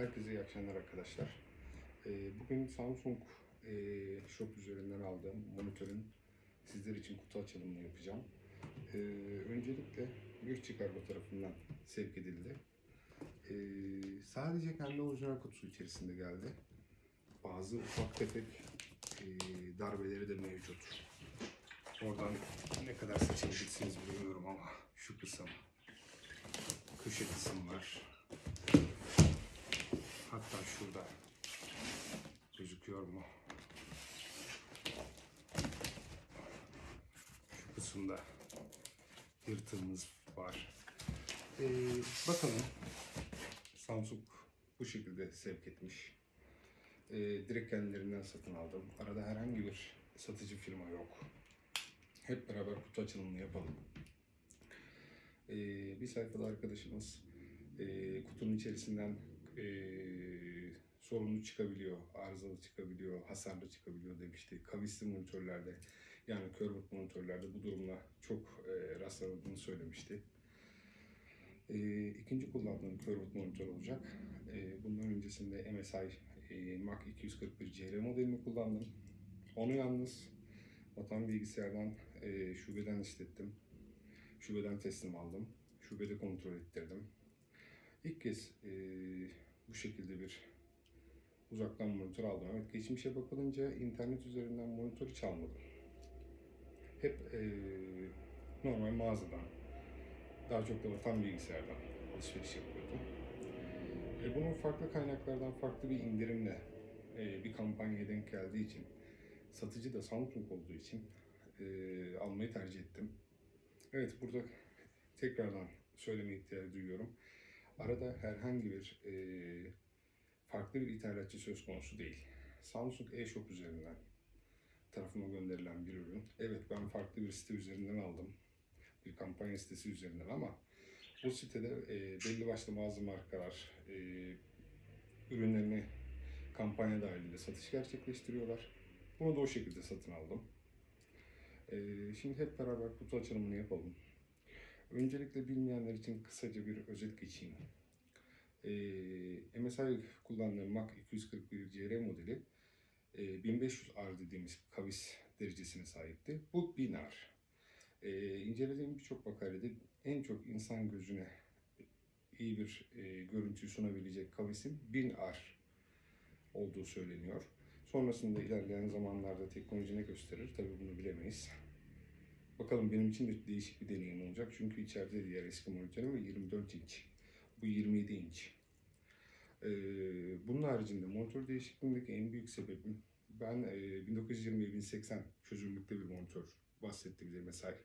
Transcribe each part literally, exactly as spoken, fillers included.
Herkese iyi akşamlar arkadaşlar. Bugün Samsung E-Shop üzerinden aldığım monitörün sizler için kutu açılımını yapacağım. Öncelikle Yurtiçi Kargo tarafından sevk edildi. Sadece kendi orijinal kutusu içerisinde geldi. Bazı ufak tefek darbeleri de mevcut. Oradan ne kadar seçebilirsiniz bilmiyorum ama şu kısım, köşe kısım var. Hatta şurada gözüküyor mu? Şu kısımda yırtığımız var. Ee, bakalım, Samsung bu şekilde sevk etmiş. Ee, direkt kendilerinden satın aldım. Arada herhangi bir satıcı firma yok. Hep beraber kutu açılımını yapalım. Ee, bir sayfada arkadaşımız e, kutunun içerisinden e, sorunlu çıkabiliyor, arızalı çıkabiliyor, hasarlı çıkabiliyor demişti. Kavisli monitörlerde, yani curved monitörlerde bu durumla çok e, rastlandığını söylemişti. E, ikinci kullandığım curved monitör olacak. E, bundan öncesinde M S I e, M A C iki yüz kırk bir C R modelini kullandım. Onu yalnız Vatan Bilgisayardan e, şubeden işlettim. Şubeden teslim aldım. Şubede kontrol ettirdim. İlk kez e, bu şekilde bir uzaktan monitör aldım. Evet, geçmişe bakılınca internet üzerinden monitör hiç almadım. Hep e, normal mağazadan, daha çok da Vatan Bilgisayardan alışveriş yapıyordum. E, bunun farklı kaynaklardan farklı bir indirimle e, bir kampanyaya denk geldiği için, satıcı da Samsung olduğu için e, almayı tercih ettim. Evet, burada tekrardan söylemeye ihtiyacı duyuyorum. Arada herhangi bir e, farklı bir ithalatçı söz konusu değil. Samsung E-Shop üzerinden tarafıma gönderilen bir ürün. Evet, ben farklı bir site üzerinden aldım. Bir kampanya sitesi üzerinden, ama bu sitede e, belli başlı bazı markalar e, ürünlerini kampanya dahilinde satış gerçekleştiriyorlar. Bunu da o şekilde satın aldım. Ee, şimdi hep beraber kutu açılımını yapalım. Öncelikle bilmeyenler için kısaca bir özet geçeyim. Ee, M S I kullandığım M A C iki yüz kırk bir C R modeli e, bin beş yüz R dediğimiz kavis derecesine sahipti. Bu bin R. Ee, incelediğim birçok makalede en çok insan gözüne iyi bir e, görüntüyü sunabilecek kavisin bin R olduğu söyleniyor. Sonrasında ilerleyen zamanlarda teknoloji ne gösterir? Tabii bunu bilemeyiz. Bakalım, benim için de değişik bir deneyim olacak. Çünkü içeride diğer eski monitörüm yirmi dört inç. Bu yirmi yedi inç. Ee, bunun haricinde monitör değişikliğindeki en büyük sebebim, ben e, bin dokuz yüz yirmi bin seksen çözünürlükte bir monitör bahsetti bize mesela.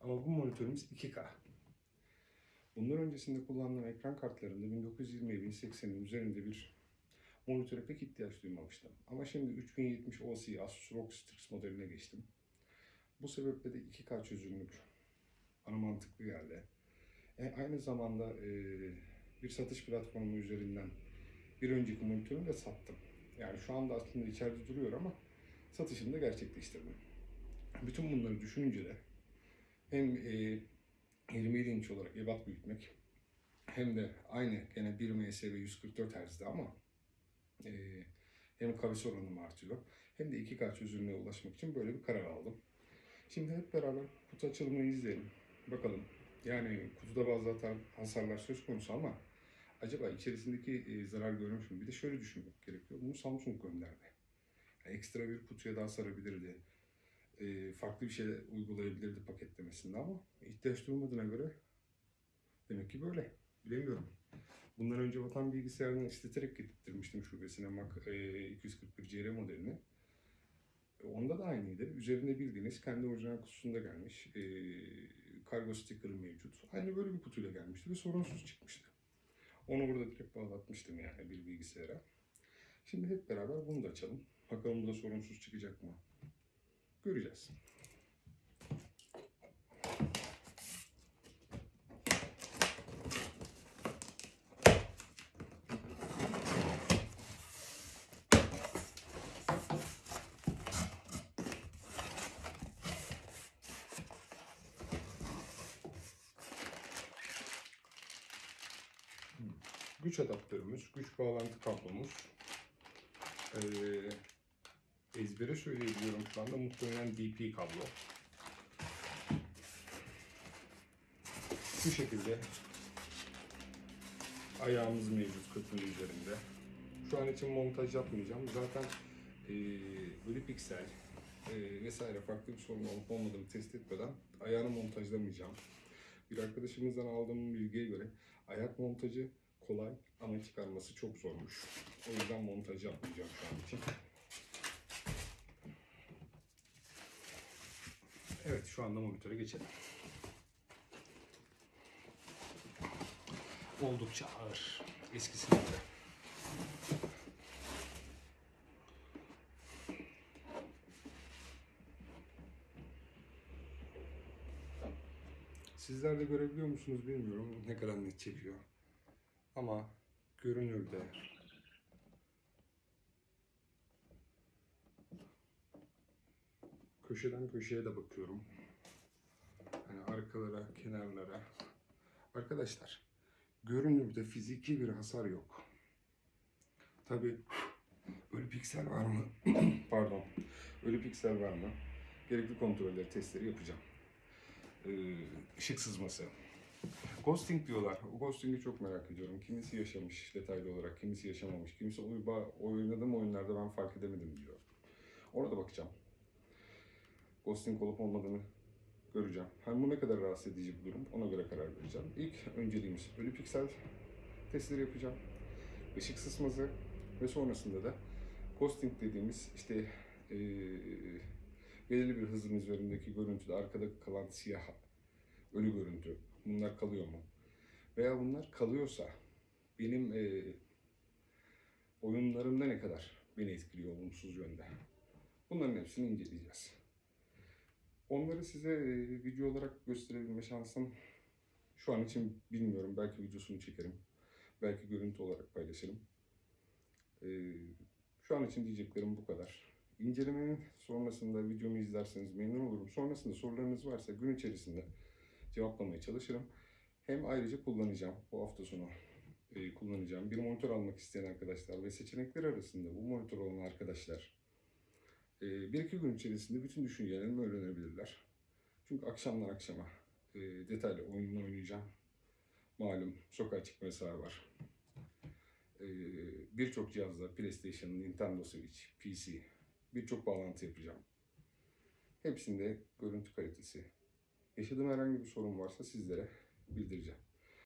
Ama bu monitörümüz iki K. Bundan öncesinde kullanılan ekran kartlarında bin dokuz yüz yirmi bin seksenin üzerinde bir monitöre pek ihtiyaç duymamıştım. Ama şimdi üç bin yetmiş O C Asus R O G Strix modeline geçtim. Bu sebeple de iki K çözünürlük bana mantıklı geldi. Yani aynı zamanda e, bir satış platformu üzerinden bir önceki monitörümü de sattım. Yani şu anda aslında içeride duruyor ama satışını da gerçekleştirdim. Bütün bunları düşününce de hem e, yirmi yedi inç olarak ebat büyütmek, hem de aynı gene bir M S ve yüz kırk dört Hertz'de ama Ee, hem kavis oranım artıyor, hem de iki K çözünürlüğe ulaşmak için böyle bir karar aldım. Şimdi hep beraber kutu açılımını izleyelim. Bakalım, yani kutuda bazı hasarlar söz konusu ama acaba içerisindeki e, zarar görmüş mü? Bir de şöyle düşünmek gerekiyor. Bunu Samsung gönderdi. Yani ekstra bir kutuya daha sarabilirdi. E, farklı bir şey uygulayabilirdi paketlemesinde, ama ihtiyaç duymadığına göre demek ki böyle. Bilemiyorum. Bundan önce Vatan Bilgisayardan işleterek getirmiştim şubesine M A C iki yüz kırk bir C R modelini. Onda da aynıydı. Üzerinde bildiğiniz kendi orijinal kutusunda gelmiş. E, kargo sticker'ı mevcut. Aynı böyle bir kutuyla gelmişti ve sorunsuz çıkmıştı. Onu burada direkt bağlatmıştım yani bir bilgisayara. Şimdi hep beraber bunu da açalım. Bakalım bu da sorunsuz çıkacak mı? Göreceğiz. güç adaptörümüz, güç bağlantı kablomuz. Ee, ezbere söyleyebiliyorum şu anda, muhtemelen D P kablo. Bu şekilde ayağımız mevcut kırpının üzerinde. Şu an için montaj yapmayacağım. Zaten e, böyle piksel e, vesaire farklı bir sorun olup olmadığını test etmeden ayağını montajlamayacağım. Bir arkadaşımızdan aldığım bilgiye göre ayak montajı kolay ama çıkarması çok zormuş. O yüzden montaj yapmayacağım şu an için. Evet, şu anda monitöre geçelim. Oldukça ağır. Eskisine göre. Sizler de görebiliyor musunuz bilmiyorum ne kadar net çekiyor. Ama görünürde köşeden köşeye de bakıyorum. Yani arkalara, kenarlara. Arkadaşlar, görünürde fiziki bir hasar yok. Tabii ölü piksel var mı? Pardon. Ölü piksel var mı? Gerekli kontrolleri, testleri yapacağım. Ee, ışık sızması. Ghosting diyorlar. O ghosting'i çok merak ediyorum. Kimisi yaşamış detaylı olarak, kimisi yaşamamış. Kimisi oynadığım oyunlarda ben fark edemedim diyor. Ona da bakacağım. Ghosting olup olmadığını göreceğim. Hem bu ne kadar rahatsız edici bir durum, ona göre karar vereceğim. İlk önceliğimiz ölü piksel testleri yapacağım. Işık sızması ve sonrasında da ghosting dediğimiz işte ee, belirli bir hızın üzerindeki görüntüde arkada kalan siyah ölü görüntü. Bunlar kalıyor mu? Veya bunlar kalıyorsa benim e, oyunlarımda ne kadar beni etkiliyor olumsuz yönde? Bunların hepsini inceleyeceğiz. Onları size e, video olarak gösterebilme şansım şu an için bilmiyorum. Belki videosunu çekerim. Belki görüntü olarak paylaşırım. E, şu an için diyeceklerim bu kadar. İncelemenin sonrasında videomu izlerseniz memnun olurum. Sonrasında sorularınız varsa gün içerisinde cevaplamaya çalışırım. Hem ayrıca kullanacağım, bu hafta sonu e, kullanacağım. Bir monitör almak isteyen arkadaşlar ve seçenekler arasında bu monitör olan arkadaşlar e, bir iki gün içerisinde bütün düşüncelerimi öğrenebilirler. Çünkü akşamdan akşama e, detaylı oyununu oynayacağım. Malum sokağa çıkma yasağı var. E, Birçok cihazda PlayStation, Nintendo Switch, P C birçok bağlantı yapacağım. Hepsinde görüntü kalitesi. Yaşadığım herhangi bir sorun varsa sizlere bildireceğim.